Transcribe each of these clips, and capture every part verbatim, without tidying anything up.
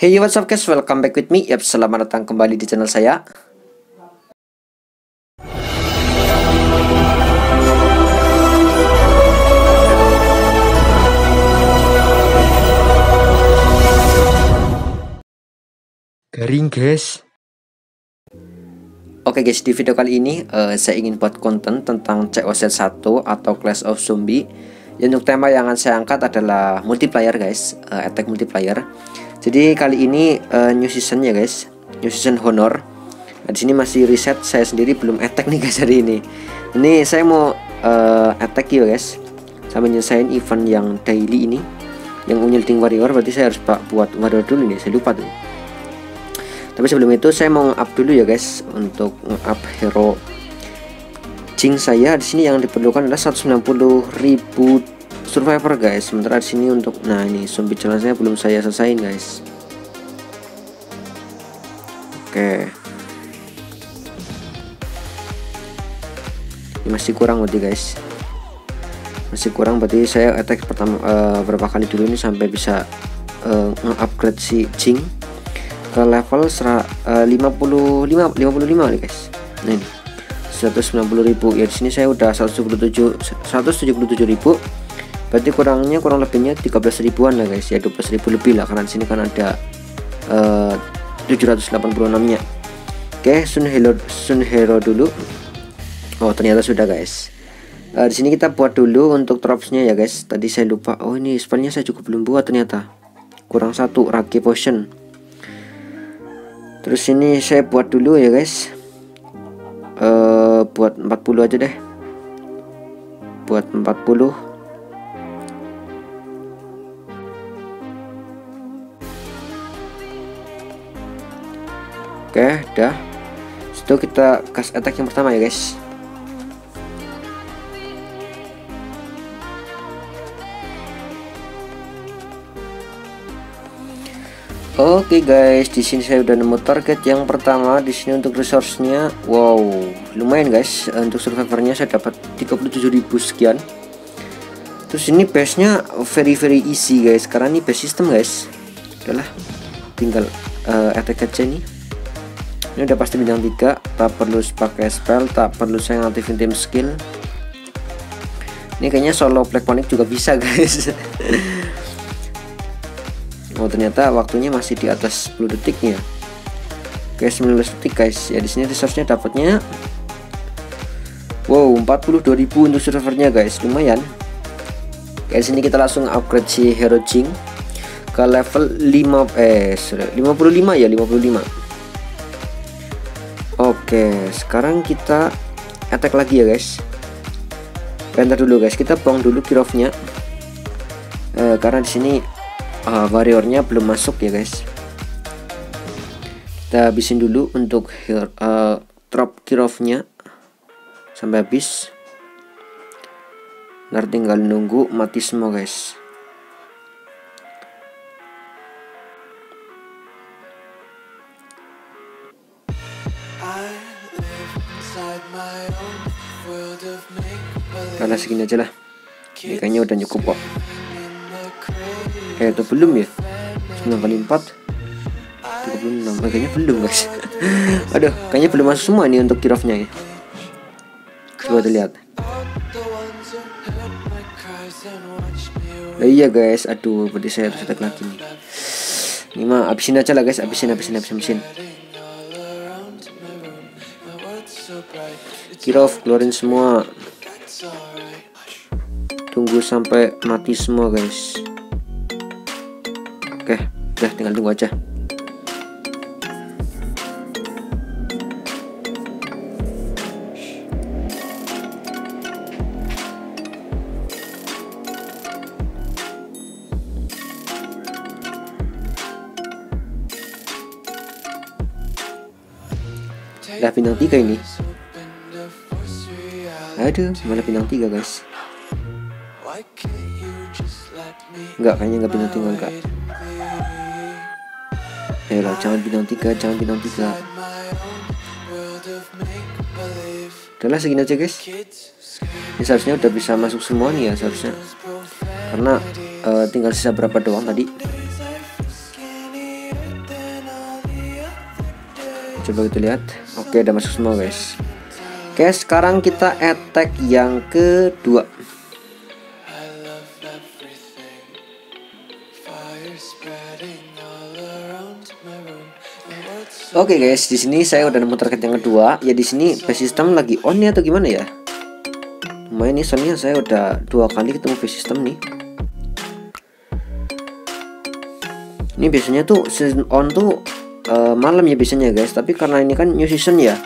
Hey what's up guys, welcome back with me. Yap, selamat datang kembali di channel saya. Garing guys. Oke guys, di video kali ini uh, saya ingin buat konten tentang C O C one atau Clash of Zombie. Ya, untuk tema yang akan saya angkat adalah multiplayer guys, uh, attack multiplayer. Jadi kali ini uh, new season ya guys, new season honor. Nah, di sini masih reset, saya sendiri belum attack nih guys hari ini. Ini saya mau uh, attack ya guys, saya menyelesaikan event yang daily ini, yang unyielding warrior. Berarti saya harus buat warrior dulu nih, saya lupa tuh. Tapi sebelum itu saya mau nge-up dulu ya guys, untuk nge-up hero Jinx saya. Di sini yang diperlukan adalah seratus sembilan puluh ribu survivor guys. Sementara di sini untuk, nah ini zombie challenge saya belum saya selesain guys. Oke. Okay. Ini masih kurang berarti guys. Masih kurang berarti saya attack pertama uh, berapa kali dulu ini sampai bisa uh, nge-upgrade si Jinx ke level uh, lima puluh lima lima puluh lima nih guys. Nah ini seratus sembilan puluh ribu. Ya di sini saya udah seratus tujuh puluh tujuh ribu. Berarti kurangnya kurang lebihnya tiga belas ribuan lah guys, ya dua belas ribu lebih lah, karena di sini kan ada uh, tujuh ratus delapan puluh enam nya. Oke, sun hero sun hero dulu. Oh ternyata sudah guys. Uh, di sini kita buat dulu untuk tropsnya ya guys. Tadi saya lupa. Oh ini spellnya saya juga belum buat ternyata. Kurang satu raki potion. Terus ini saya buat dulu ya guys. Uh, buat empat puluh aja deh. Buat empat puluh. Oke, udah. Setelah kita gas attack yang pertama ya guys. Oke guys, di sini saya udah nemu target yang pertama. Di sini untuk resource-nya, wow, lumayan guys. Untuk survivornya saya dapat tiga puluh tujuh ribu sekian. Terus ini base-nya very very easy guys, karena ini base system guys. Udahlah, tinggal uh, attack aja nih. Ini udah pasti bintang tiga, tak perlu pakai spell, tak perlu saya ngaktifin tim skill. Ini kayaknya solo Black Panic juga bisa guys. Oh ternyata waktunya masih di atas sepuluh detiknya. Oke, sembilan belas detik guys. Ya di sini resource-nya dapatnya, wow, empat puluh dua ribu untuk servernya guys, lumayan. Oke, di sini kita langsung upgrade si hero Jinx ke level lima eh lima puluh lima ya lima puluh lima. Oke, sekarang kita attack lagi ya guys. Bentar dulu guys, kita buang dulu Kiroff-nya e, karena di sini uh, warrior-nya belum masuk ya guys. Kita habisin dulu untuk uh, drop Kiroff-nya sampai habis. Ntar tinggal nunggu mati semua guys. Karena segini aja lah, ini kayaknya udah cukup kok. Kayak itu belum ya, sembilan kali empat tiga puluh enam, eh, kayaknya belum guys. Aduh, kayaknya belum masuk semua nih untuk Kiroff-nya ya. Coba lihat. Nah, iya guys, aduh, berarti saya harus attack lagi nih. Ini mah abisin aja lah guys, abisin abisin abisin abisin. Kiroff keluarin semua. Tunggu sampai mati semua guys. Oke, udah tinggal tunggu aja. Lah bintang tiga ini. Aduh, malah bintang tiga guys. Enggak, kayaknya enggak bintang tiga, enggak. Ayolah, jangan bintang tiga, jangan bintang tiga. Udahlah segini aja guys. Ini seharusnya udah bisa masuk semua nih ya seharusnya. Karena uh, tinggal sisa berapa doang tadi. coba kita lihat. Oke, udah masuk semua guys. Oke, sekarang kita attack yang kedua. Oke guys, di sini saya udah nemu target yang kedua. Ya di sini base system lagi on ya atau gimana ya? Lumayan nih soalnya saya udah dua kali ketemu base system nih. Ini biasanya tuh season on tuh uh, malam ya biasanya guys. Tapi karena ini kan new season ya.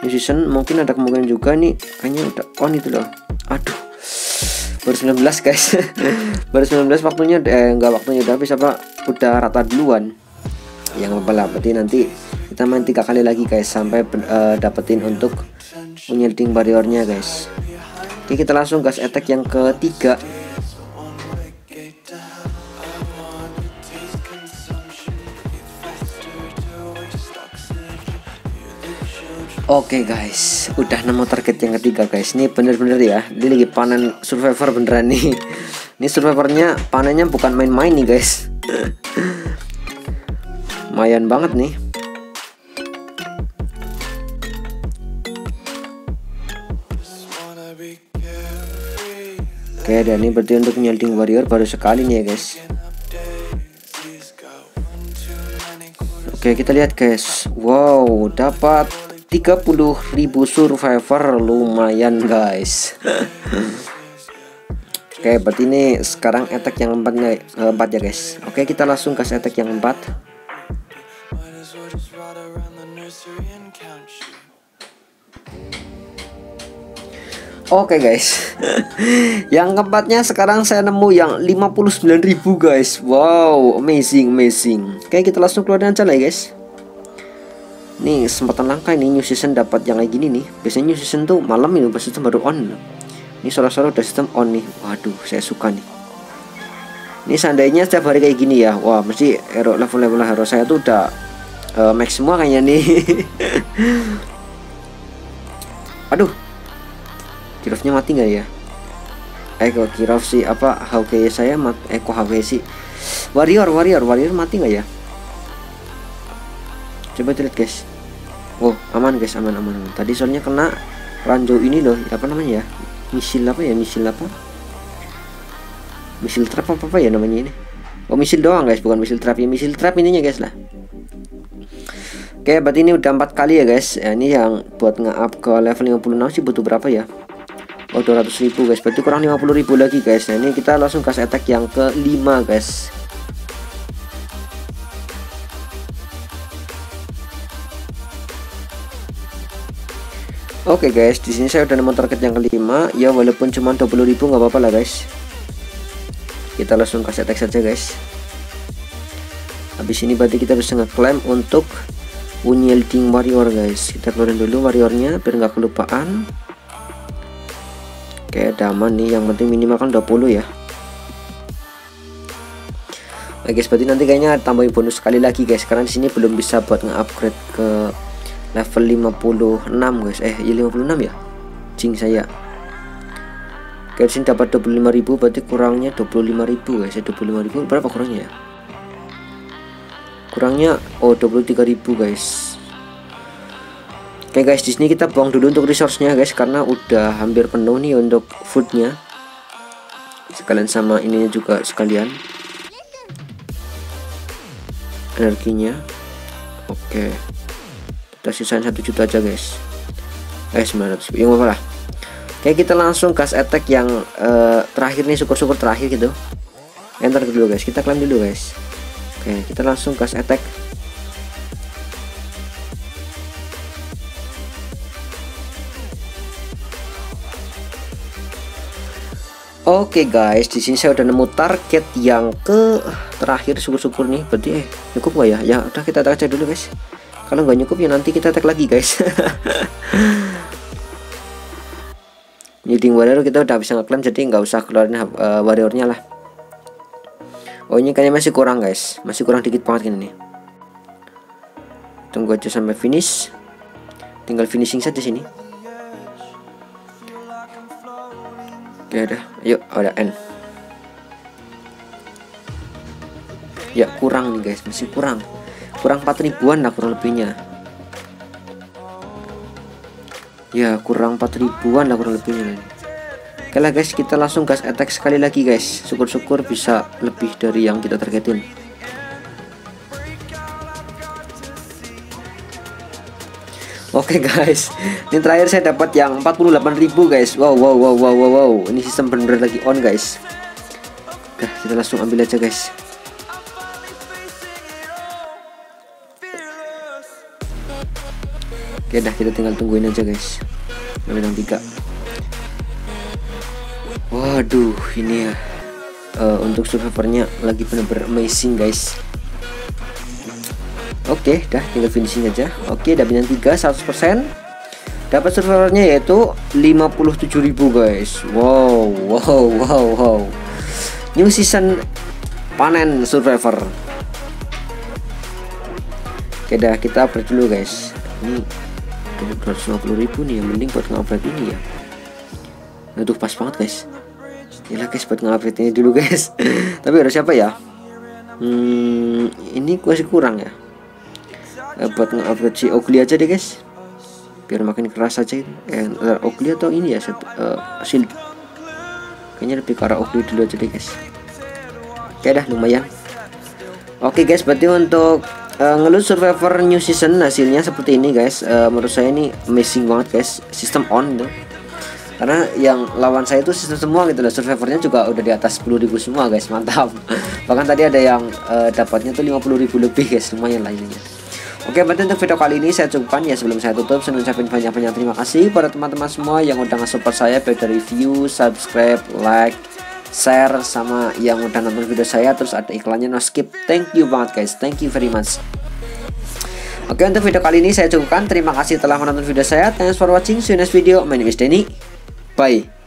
New season mungkin ada kemungkinan juga nih kayaknya udah on itu loh. Aduh. Baru sembilan belas guys. Baru sembilan belas waktunya eh enggak waktunya udah habis apa udah rata duluan. Yang apa-apa berarti nanti kita main tiga kali lagi guys sampai uh, dapetin untuk menyelting barrier-nya guys. Oke, kita langsung gas attack yang ketiga. Oke guys, udah nemu target yang ketiga guys. Ini bener-bener ya, dia lagi panen survivor beneran nih. Ini survivornya panennya bukan main-main nih guys. Lumayan banget nih. Oke, dan ini berarti untuk menyelting warrior baru sekali nih ya guys. Oke, kita lihat guys. Wow, dapat tiga puluh ribu survivor, lumayan guys. Oke, berarti ini sekarang attack yang keempat ya guys. Oke, kita langsung kasih attack yang keempat. Oke okay guys. Yang keempatnya sekarang saya nemu yang lima puluh sembilan ribu guys. Wow, amazing amazing. Oke, okay, kita langsung keluar dan jalan ya guys. Nih kesempatan langka ini, new season dapat yang kayak gini nih. Biasanya new season tuh malam ini pas sistem baru on. Ini sore-sore udah sistem on nih. Waduh, saya suka nih. Ini seandainya setiap hari kayak gini ya. Wah, mesti hero level-level hero saya tuh udah uh, max semua kayaknya nih. Aduh. Kiroffnya mati nggak ya? Eh kok Kiroff sih apa H P saya mati? Eh kok H P sih? Warrior, warrior, warrior mati nggak ya? Coba lihat guys. Oh aman guys, aman aman. aman. Tadi soalnya kena ranjau ini loh. Apa namanya ya? Misil apa ya? Misil apa? Misil trap apa apa ya namanya ini? Oh misil doang guys, bukan misil trap ya. Misil trap ininya guys lah. Oke, berarti ini udah empat kali ya guys. Ya, ini yang buat nge-up ke level lima puluh enam sih butuh berapa ya? Oh dua ratus ribu guys, berarti kurang lima puluh ribu lagi guys. Nah ini kita langsung kasih attack yang kelima guys. Oke okay guys, di sini saya udah nemu target yang kelima. Ya walaupun cuma dua puluh ribu nggak apa-apa lah guys. Kita langsung kasih attack saja guys. Habis ini berarti kita bisa ngeklaim untuk unyielding warrior guys. Kita keluarin dulu warriornya biar nggak kelupaan. Oke, udah aman nih, yang penting minimal kan dua puluh ya. Oke guys, berarti nanti kayaknya tambahin bonus sekali lagi guys. Karena di sini belum bisa buat nge-upgrade ke level lima puluh enam guys. Eh, ya lima puluh enam ya? Jinx saya. Oke, di sini dapat dua puluh lima ribu, berarti kurangnya dua puluh lima ribu guys. Ya dua puluh lima ribu berapa kurangnya ya? Kurangnya oh dua puluh tiga ribu guys. Oke okay guys, di sini kita buang dulu untuk resource-nya guys karena udah hampir penuh nih untuk food-nya. Sekalian sama ininya juga sekalian. Energinya. Oke. Okay. Kita sisain satu juta aja guys. Eh sembilan ratus. Ya enggak apa-apa. Oke, okay, kita langsung gas attack yang uh, terakhir nih, syukur-syukur terakhir gitu. Enter dulu guys. Kita klaim dulu guys. Oke, okay, kita langsung gas attack. Oke okay guys, di sini saya udah nemu target yang ke terakhir syukur-syukur nih. Berarti eh cukup gak ya? Ya udah kita attack aja dulu guys. Kalau nggak cukup ya nanti kita attack lagi guys. Nyeding warrior kita udah bisa ngeklaim jadi nggak usah keluarin uh, warriornya lah. Oh ini kayaknya masih kurang guys, masih kurang dikit banget ini nih. Tunggu aja sampai finish. Tinggal finishing saja sini. Oke udah, yuk udah end. Ya kurang nih guys, masih kurang. Kurang empat ribuan lah kurang lebihnya. ya kurang empat ribuan lah kurang lebihnya. Oke lah guys, kita langsung gas attack sekali lagi guys, syukur-syukur bisa lebih dari yang kita targetin. Oke guys, ini terakhir saya dapat yang empat puluh delapan ribu guys. Wow wow wow wow wow wow. Ini sistem bener lagi on guys. Oke, kita langsung ambil aja guys. Oke dah, kita tinggal tungguin aja guys. Ambil yang tiga. Waduh, ini ya uh, untuk survivornya lagi bener-bener amazing guys. Oke, okay, dah tinggal finishing aja. Oke, okay, dah bintang tiga, seratus persen. Dapat servernya yaitu lima puluh tujuh ribu guys. Wow, wow, wow, wow. New season panen survivor. Oke, okay, dah kita upgrade dulu guys. Ini dua ratus lima puluh ribu nih, yang mending buat nge-upgrade ini ya. Aduh, pas banget guys. Yalah guys, buat nge-upgrade ini dulu guys. Tapi harus siapa ya? Hmm, ini masih kurang ya. Buat nge-upgrade si Oakley aja deh guys, biar makin keras aja. Eh, Oakley atau ini ya, satu, uh, shield. Kayaknya lebih ke arah Oakley dulu aja deh guys. Oke dah, lumayan. Oke guys, berarti untuk uh, ngeloot survivor new season hasilnya seperti ini guys. Uh, menurut saya ini amazing banget guys, sistem on tuh. Karena yang lawan saya itu sistem semua gitu loh, survivornya juga udah di atas sepuluh ribu semua guys, mantap. Bahkan tadi ada yang uh, dapatnya tuh lima puluh ribu lebih guys, lumayan lah ininya. Oke, berarti untuk video kali ini saya cukupkan ya. Sebelum saya tutup, saya ucapin banyak-banyak terima kasih pada teman-teman semua yang udah nge-support saya, baik dari review, subscribe, like, share, sama yang udah nonton video saya terus ada iklannya no skip. Thank you banget guys, thank you very much. Oke, untuk video kali ini saya cukupkan. Terima kasih telah menonton video saya. Thanks for watching, see you next video. My name is Denny, bye.